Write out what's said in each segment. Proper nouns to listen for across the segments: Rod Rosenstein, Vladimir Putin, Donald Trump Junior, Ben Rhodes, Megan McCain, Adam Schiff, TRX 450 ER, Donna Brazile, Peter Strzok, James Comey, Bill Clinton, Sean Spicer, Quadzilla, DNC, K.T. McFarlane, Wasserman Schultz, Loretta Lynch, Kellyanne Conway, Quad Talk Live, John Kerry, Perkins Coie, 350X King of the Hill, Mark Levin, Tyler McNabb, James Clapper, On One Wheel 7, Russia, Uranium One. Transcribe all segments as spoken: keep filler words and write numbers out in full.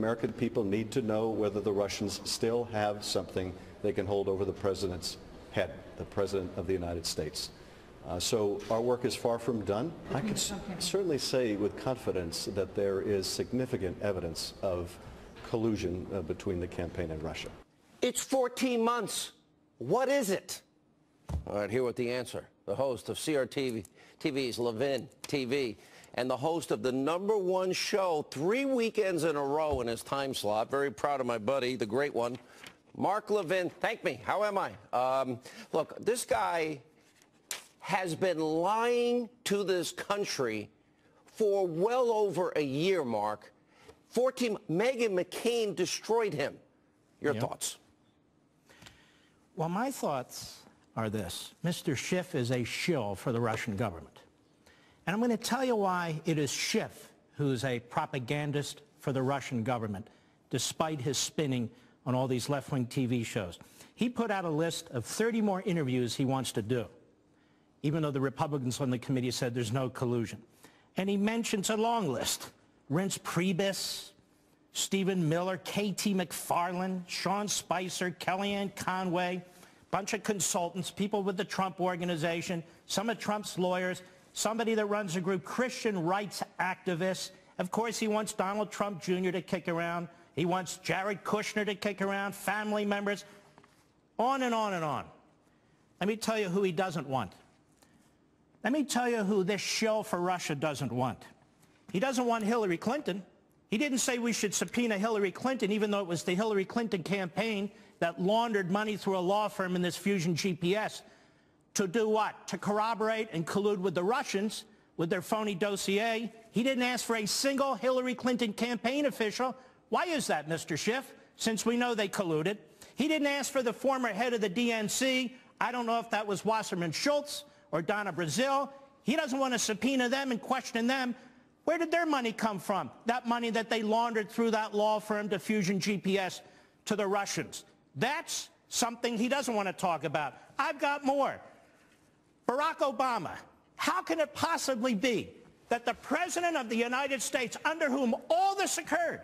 American people need to know whether the Russians still have something they can hold over the president's head, the president of the United States. Uh, so our work is far from done. I can s certainly say with confidence that there is significant evidence of collusion uh, between the campaign and Russia. It's fourteen months. What is it? All right, here with the answer, the host of C R T V's Levin T V and the host of the number one show three weekends in a row in his time slot. Very proud of my buddy, the great one, Mark Levin. Thank me. How am I? Um, look, this guy has been lying to this country for well over a year, Mark. fourteen, Megan McCain destroyed him. Your yep. thoughts? Well, my thoughts are this. Mister Schiff is a shill for the Russian government. And I'm going to tell you why it is Schiff who's a propagandist for the Russian government, despite his spinning on all these left-wing T V shows. He put out a list of thirty more interviews he wants to do, even though the Republicans on the committee said there's no collusion. And he mentions a long list. Reince Priebus, Stephen Miller, K T McFarlane, Sean Spicer, Kellyanne Conway, bunch of consultants, people with the Trump Organization, some of Trump's lawyers, somebody that runs a group, Christian rights activists. Of course, he wants Donald Trump Junior to kick around. He wants Jared Kushner to kick around, family members, on and on and on. Let me tell you who he doesn't want. Let me tell you who this shill for Russia doesn't want. He doesn't want Hillary Clinton. He didn't say we should subpoena Hillary Clinton, even though it was the Hillary Clinton campaign that laundered money through a law firm in this Fusion G P S. To do what? To corroborate and collude with the Russians with their phony dossier. He didn't ask for a single Hillary Clinton campaign official. Why is that, Mister Schiff, since we know they colluded? He didn't ask for the former head of the D N C. I don't know if that was Wasserman Schultz or Donna Brazile. He doesn't want to subpoena them and question them. Where did their money come from? That money that they laundered through that law firm to Fusion G P S to the Russians. That's something he doesn't want to talk about. I've got more. Barack Obama. How can it possibly be that the President of the United States, under whom all this occurred,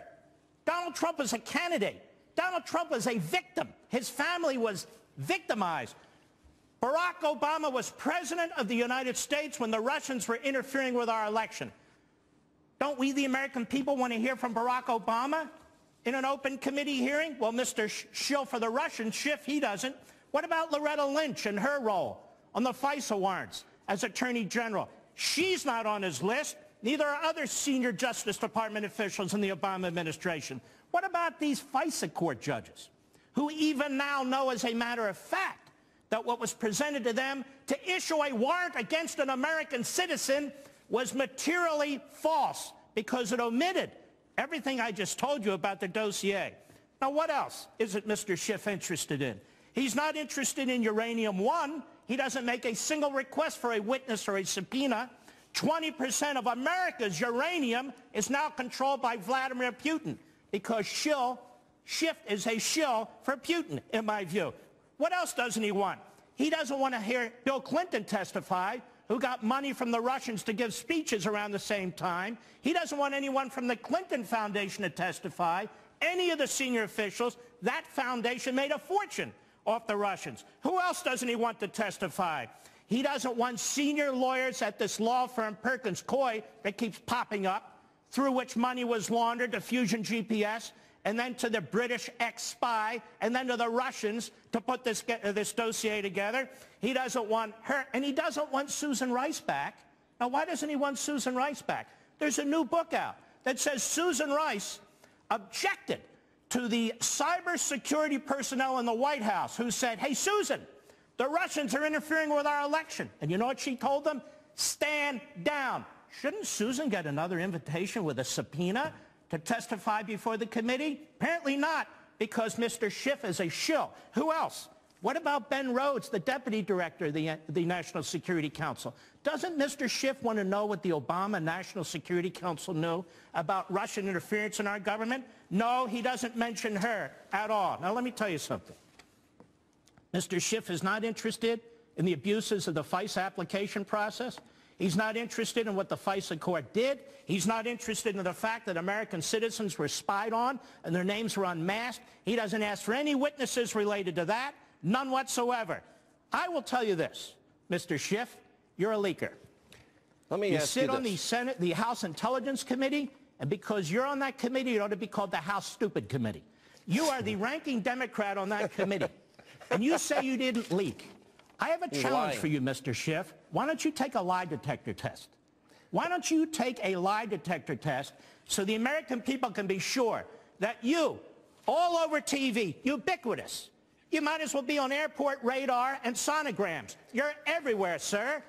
Donald Trump was a candidate. Donald Trump was a victim. His family was victimized. Barack Obama was President of the United States when the Russians were interfering with our election. Don't we, the American people, want to hear from Barack Obama in an open committee hearing? Well, Mister Schiff for the Russians, Schiff, he doesn't. What about Loretta Lynch and her role on the FISA warrants as Attorney General? She's not on his list. Neither are other senior Justice Department officials in the Obama administration. What about these FISA court judges, who even now know as a matter of fact that what was presented to them to issue a warrant against an American citizen was materially false because it omitted everything I just told you about the dossier? Now, what else isn't Mister Schiff interested in? He's not interested in Uranium One. He doesn't make a single request for a witness or a subpoena. twenty percent of America's uranium is now controlled by Vladimir Putin because shill, Schiff is a shill for Putin, in my view. What else doesn't he want? He doesn't want to hear Bill Clinton testify, who got money from the Russians to give speeches around the same time. He doesn't want anyone from the Clinton Foundation to testify, any of the senior officials. That foundation made a fortune off the Russians. Who else doesn't he want to testify? He doesn't want senior lawyers at this law firm, Perkins Coie, that keeps popping up, through which money was laundered to Fusion G P S, and then to the British ex-spy, and then to the Russians to put this, uh, this dossier together. He doesn't want her, and he doesn't want Susan Rice back. Now, why doesn't he want Susan Rice back? There's a new book out that says Susan Rice objected to the cybersecurity personnel in the White House who said, hey, Susan, the Russians are interfering with our election. And you know what she told them? Stand down. Shouldn't Susan get another invitation with a subpoena to testify before the committee? Apparently not, because Mister Schiff is a shill. Who else? What about Ben Rhodes, the deputy director of the, the National Security Council? Doesn't Mister Schiff want to know what the Obama National Security Council knew about Russian interference in our government? No, he doesn't mention her at all. Now, let me tell you something. Mister Schiff is not interested in the abuses of the FISA application process. He's not interested in what the FISA court did. He's not interested in the fact that American citizens were spied on and their names were unmasked. He doesn't ask for any witnesses related to that, none whatsoever. I will tell you this, Mister Schiff, you're a leaker. Let me you ask sit you on this. the Senate, the House Intelligence Committee, and because you're on that committee, it ought to be called the House Stupid Committee. You are the ranking Democrat on that committee, and you say you didn't leak. I have a He's challenge lying. for you, Mister Schiff. Why don't you take a lie detector test? Why don't you take a lie detector test so the American people can be sure that you, all over T V, ubiquitous, you might as well be on airport radar and sonograms. You're everywhere, sir.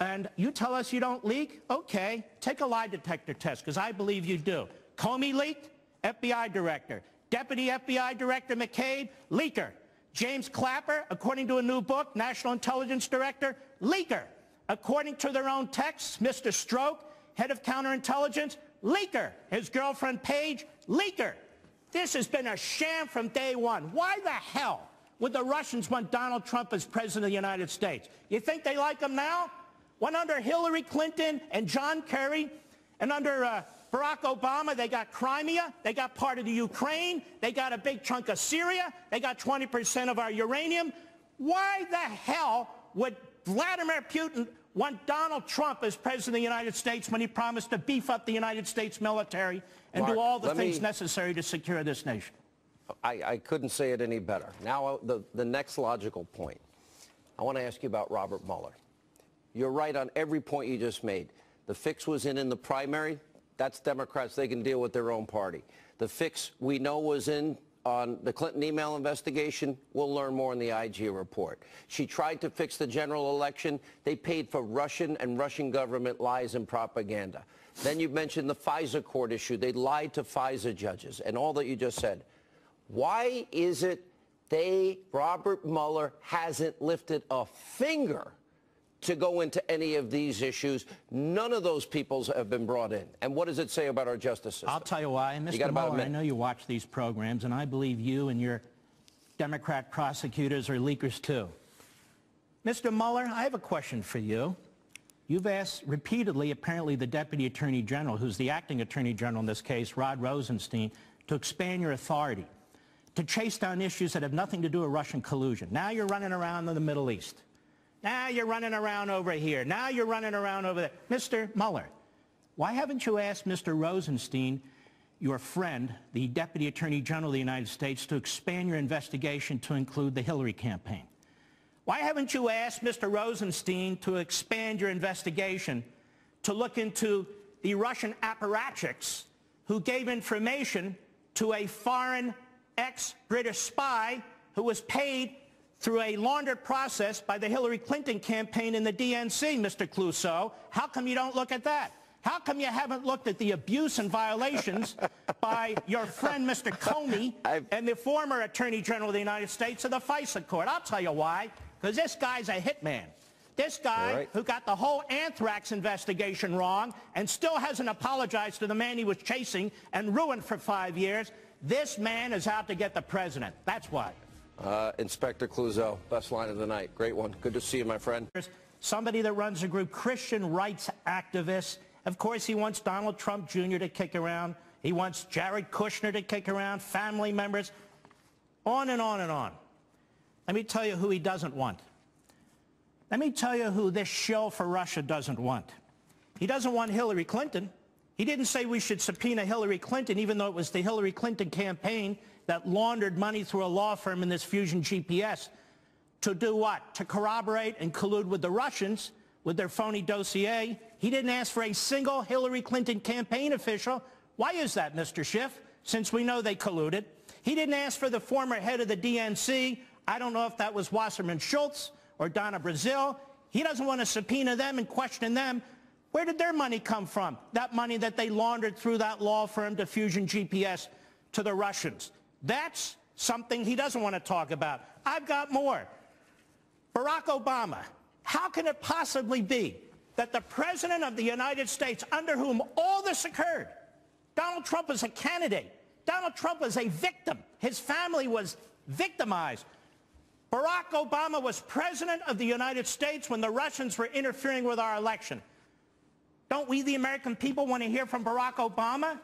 And you tell us you don't leak? Okay, take a lie detector test, because I believe you do. Comey leaked, F B I director. Deputy F B I Director McCabe, leaker. James Clapper, according to a new book, National Intelligence Director, leaker. According to their own texts, Mister Strzok, head of counterintelligence, leaker. His girlfriend Page, leaker. This has been a sham from day one. Why the hell would the Russians want Donald Trump as president of the United States? You think they like him now? When under Hillary Clinton and John Kerry and under uh, Barack Obama, they got Crimea, they got part of the Ukraine, they got a big chunk of Syria, they got twenty percent of our uranium. Why the hell would Vladimir Putin want Donald Trump as president of the United States when he promised to beef up the United States military and Mark, do all the things me, necessary to secure this nation? I, I couldn't say it any better. Now, the, the next logical point. I want to ask you about Robert Mueller. You're right on every point you just made. The fix was in in the primary. That's Democrats. They can deal with their own party. The fix we know was in on the Clinton email investigation. We'll learn more in the I G report. She tried to fix the general election. They paid for Russian and Russian government lies and propaganda. Then you mentioned the FISA court issue. They lied to FISA judges and all that you just said. Why is it they, Robert Mueller, hasn't lifted a finger to go into any of these issues? None of those peoples have been brought in. And what does it say about our justice system? I'll tell you why. And Mister Mueller, I know you watch these programs, and I believe you and your Democrat prosecutors are leakers too. Mister Mueller, I have a question for you. You've asked repeatedly, apparently, the Deputy Attorney General, who's the acting Attorney General in this case, Rod Rosenstein, to expand your authority, to chase down issues that have nothing to do with Russian collusion. Now you're running around in the Middle East. Now you're running around over here. Now you're running around over there. Mister Mueller, why haven't you asked Mister Rosenstein, your friend, the Deputy Attorney General of the United States, to expand your investigation to include the Hillary campaign? Why haven't you asked Mister Rosenstein to expand your investigation to look into the Russian apparatchiks who gave information to a foreign ex-British spy who was paid through a laundered process by the Hillary Clinton campaign in the D N C, Mister Clouseau? How come you don't look at that? How come you haven't looked at the abuse and violations by your friend, Mister Comey, I've... and the former Attorney General of the United States of the FISA court? I'll tell you why, because this guy's a hitman. This guy right. who got the whole anthrax investigation wrong and still hasn't apologized to the man he was chasing and ruined for five years, this man is out to get the president. That's why. Uh, Inspector Clouseau, best line of the night. Great one. Good to see you, my friend. Somebody that runs a group, Christian rights activists. Of course, he wants Donald Trump Junior to kick around. He wants Jared Kushner to kick around, family members, on and on and on. Let me tell you who he doesn't want. Let me tell you who this shill for Russia doesn't want. He doesn't want Hillary Clinton. He didn't say we should subpoena Hillary Clinton, even though it was the Hillary Clinton campaign that laundered money through a law firm in this Fusion G P S to do what? To corroborate and collude with the Russians with their phony dossier. He didn't ask for a single Hillary Clinton campaign official. Why is that, Mister Schiff, since we know they colluded? He didn't ask for the former head of the D N C. I don't know if that was Wasserman Schultz or Donna Brazile. He doesn't want to subpoena them and question them. Where did their money come from? That money that they laundered through that law firm to Fusion G P S to the Russians. That's something he doesn't want to talk about. I've got more. Barack Obama. How can it possibly be that the President of the United States, under whom all this occurred, Donald Trump was a candidate. Donald Trump was a victim. His family was victimized. Barack Obama was President of the United States when the Russians were interfering with our election. Don't we, the American people, want to hear from Barack Obama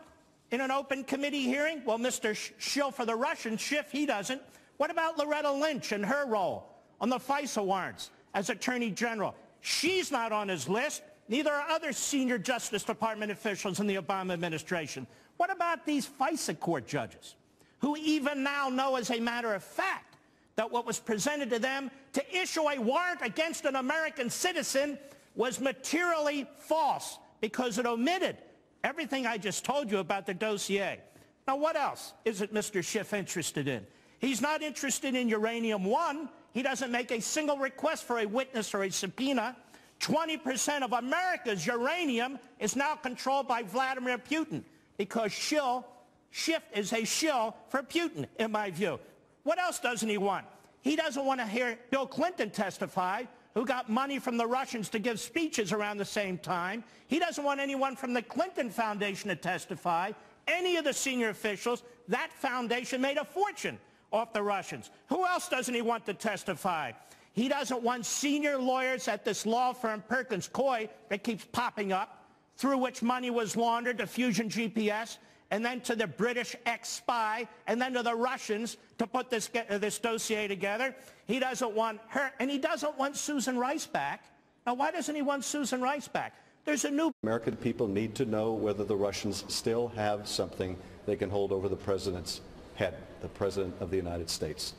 in an open committee hearing? Well, Mister Schiff for the Russians, Schiff, he doesn't. What about Loretta Lynch and her role on the FISA warrants as Attorney General? She's not on his list. Neither are other senior Justice Department officials in the Obama administration. What about these FISA court judges, who even now know as a matter of fact that what was presented to them to issue a warrant against an American citizen was materially false because it omitted everything I just told you about the dossier. Now, what else isn't Mister Schiff interested in? He's not interested in Uranium One. He doesn't make a single request for a witness or a subpoena. twenty percent of America's uranium is now controlled by Vladimir Putin because shill, Schiff is a shill for Putin, in my view. What else doesn't he want? He doesn't want to hear Bill Clinton testify, who got money from the Russians to give speeches around the same time. He doesn't want anyone from the Clinton Foundation to testify, any of the senior officials. That foundation made a fortune off the Russians. Who else doesn't he want to testify? He doesn't want senior lawyers at this law firm, Perkins Coie, that keeps popping up, through which money was laundered to Fusion G P S, and then to the British ex-spy, and then to the Russians to put this, uh, this dossier together. He doesn't want her, and he doesn't want Susan Rice back. Now, why doesn't he want Susan Rice back? There's a new... American people need to know whether the Russians still have something they can hold over the president's head, the president of the United States.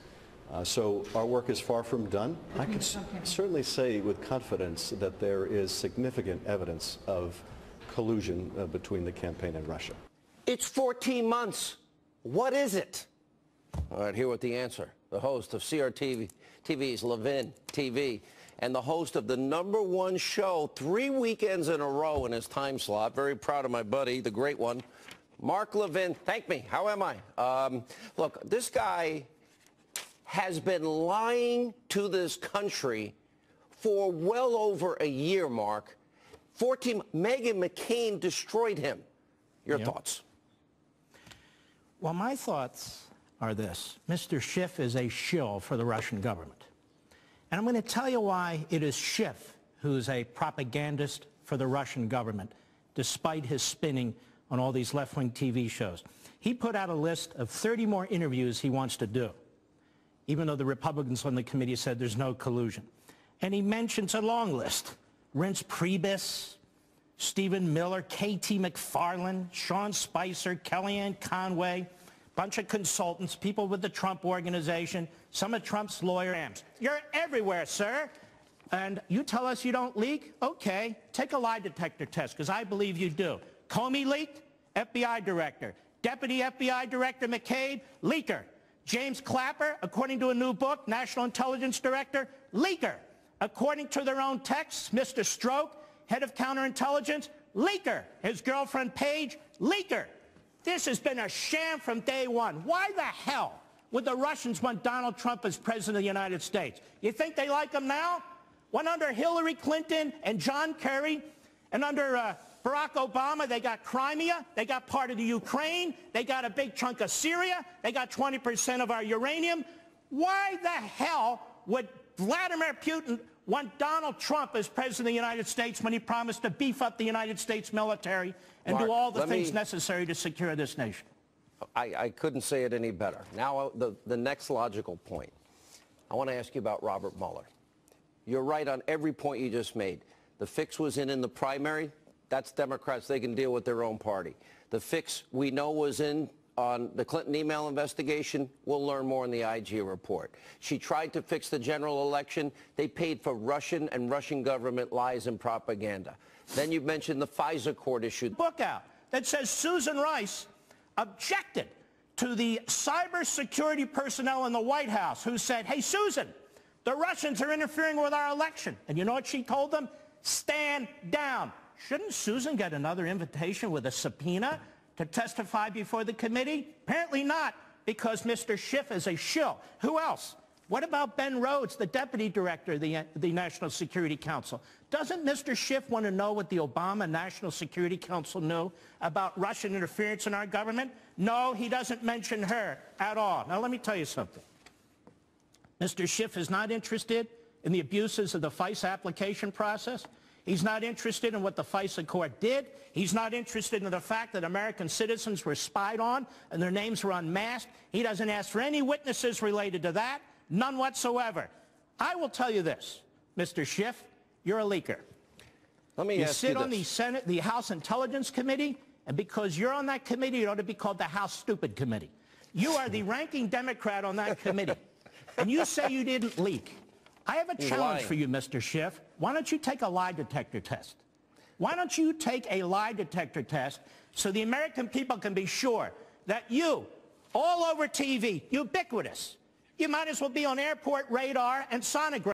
Uh, so our work is far from done. I can s certainly say with confidence that there is significant evidence of collusion uh, between the campaign and Russia. It's fourteen months. What is it? All right, here with the answer, the host of C R T V's Levin T V and the host of the number one show three weekends in a row in his time slot. Very proud of my buddy, the great one, Mark Levin. Thank me. How am I? Um, look, this guy has been lying to this country for well over a year, Mark. fourteen, Megan McCain destroyed him. Your yep. thoughts? Well, my thoughts are this. Mister Schiff is a shill for the Russian government. And I'm going to tell you why it is Schiff who's a propagandist for the Russian government, despite his spinning on all these left-wing T V shows. He put out a list of thirty more interviews he wants to do, even though the Republicans on the committee said there's no collusion. And he mentions a long list. Reince Priebus, Stephen Miller, K T McFarlane, Sean Spicer, Kellyanne Conway, bunch of consultants, people with the Trump Organization, some of Trump's lawyers. You're everywhere, sir. And you tell us you don't leak? Okay, take a lie detector test, because I believe you do. Comey leaked, F B I director. Deputy F B I Director McCabe, leaker. James Clapper, according to a new book, National Intelligence Director, leaker. According to their own texts, Mister Strzok, head of counterintelligence, leaker. His girlfriend, Page, leaker. This has been a sham from day one. Why the hell would the Russians want Donald Trump as president of the United States? You think they like him now? When under Hillary Clinton and John Kerry, and under uh, Barack Obama, they got Crimea, they got part of the Ukraine, they got a big chunk of Syria, they got twenty percent of our uranium. Why the hell would Vladimir Putin want Donald Trump as president of the United States when he promised to beef up the United States military and Mark, do all the things me, necessary to secure this nation? I, I couldn't say it any better. Now, the, the next logical point. I want to ask you about Robert Mueller. You're right on every point you just made. The fix was in in the primary. That's Democrats. They can deal with their own party. The fix we know was in on the Clinton email investigation. We'll learn more in the I G report. She tried to fix the general election. They paid for Russian and Russian government lies and propaganda. Then you mentioned the FISA court issue. Book out that says Susan Rice objected to the cybersecurity personnel in the White House who said, hey, Susan, the Russians are interfering with our election. And you know what she told them? Stand down. Shouldn't Susan get another invitation with a subpoena to testify before the committee? Apparently not, because Mister Schiff is a shill. Who else? What about Ben Rhodes, the deputy director of the, the National Security Council? Doesn't Mister Schiff want to know what the Obama National Security Council knew about Russian interference in our government? No, he doesn't mention her at all. Now, let me tell you something. Mister Schiff is not interested in the abuses of the FISA application process. He's not interested in what the FISA court did. He's not interested in the fact that American citizens were spied on and their names were unmasked. He doesn't ask for any witnesses related to that, none whatsoever. I will tell you this, Mister Schiff, you're a leaker. Let me you ask sit you this. on the Senate, the House Intelligence Committee, and because you're on that committee, it ought to be called the House Stupid Committee. You are the ranking Democrat on that committee, and you say you didn't leak. I have a He's challenge lying. for you, Mister Schiff. Why don't you take a lie detector test? Why don't you take a lie detector test so the American people can be sure that you, all over T V, ubiquitous, you might as well be on airport radar and sonogram.